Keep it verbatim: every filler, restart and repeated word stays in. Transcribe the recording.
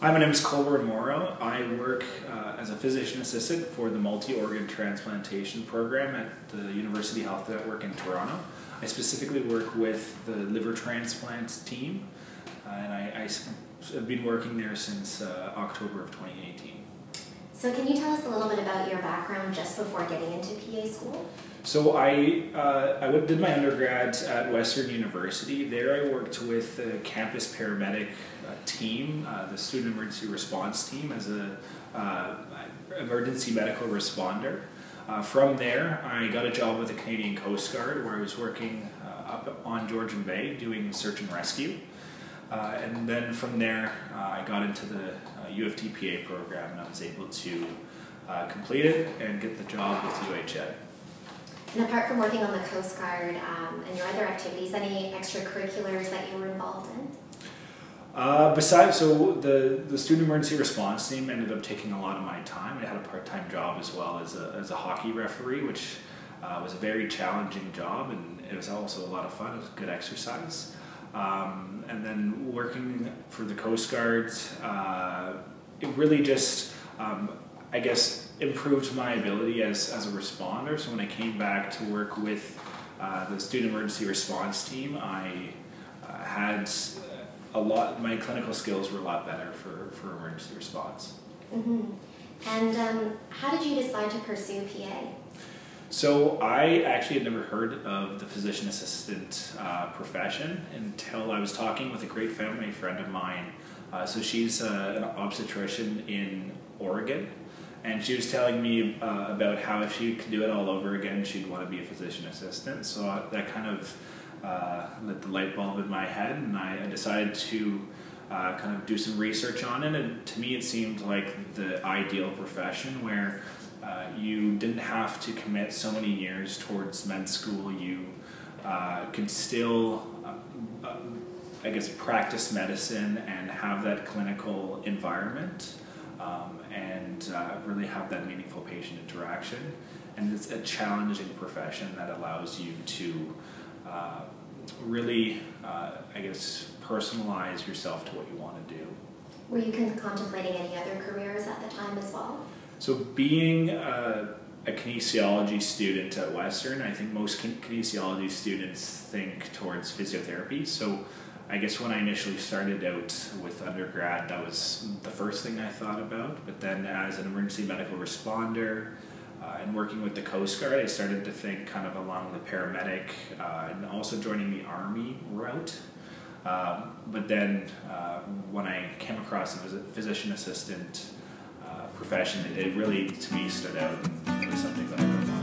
Hi, my name is Cole Moro. I work uh, as a physician assistant for the multi-organ transplantation program at the University Health Network in Toronto. I specifically work with the liver transplants team, uh, and I, I have been working there since uh, October of twenty eighteen. So can you tell us a little bit about your background just before getting into P A school? So I, uh, I did my undergrad at Western University. There I worked with the campus paramedic uh, team, uh, the student emergency response team, as an uh, emergency medical responder. Uh, from there, I got a job with the Canadian Coast Guard, where I was working uh, up on Georgian Bay doing search and rescue. Uh, and then from there, uh, I got into the uh, U F T P A program, and I was able to uh, complete it and get the job with U H E. And apart from working on the Coast Guard um, and your other activities, any extracurriculars that you were involved in? Uh, besides, so the, the student emergency response team ended up taking a lot of my time. I had a part-time job as well as a, as a hockey referee, which uh, was a very challenging job, and it was also a lot of fun. It was good exercise. Um, and then working for the Coast Guard, uh, it really just, um, I guess, improved my ability as, as a responder. So when I came back to work with uh, the student emergency response team, I uh, had a lot, my clinical skills were a lot better for, for emergency response. Mm-hmm. And um, how did you decide to pursue P A? So I actually had never heard of the physician assistant uh, profession until I was talking with a great family friend of mine. Uh, so she's uh, an obstetrician in Oregon. And she was telling me uh, about how if she could do it all over again, she'd want to be a physician assistant. So I, that kind of uh, lit the light bulb in my head, and I, I decided to uh, kind of do some research on it. And to me, it seemed like the ideal profession where uh, you didn't have to commit so many years towards med school. You uh, could still, uh, uh, I guess, practice medicine and have that clinical environment. Um, and uh, really have that meaningful patient interaction. And it's a challenging profession that allows you to uh, really, uh, I guess, personalize yourself to what you want to do. Were you contemplating any other careers at the time as well? So being a, a kinesiology student at Western, I think most kinesiology students think towards physiotherapy. So I guess when I initially started out with undergrad, that was the first thing I thought about. But then as an emergency medical responder uh, and working with the Coast Guard, I started to think kind of along the paramedic uh, and also joining the Army route. Um, but then uh, when I came across the physician assistant uh, profession, it really, to me, stood out and was something that I really wanted.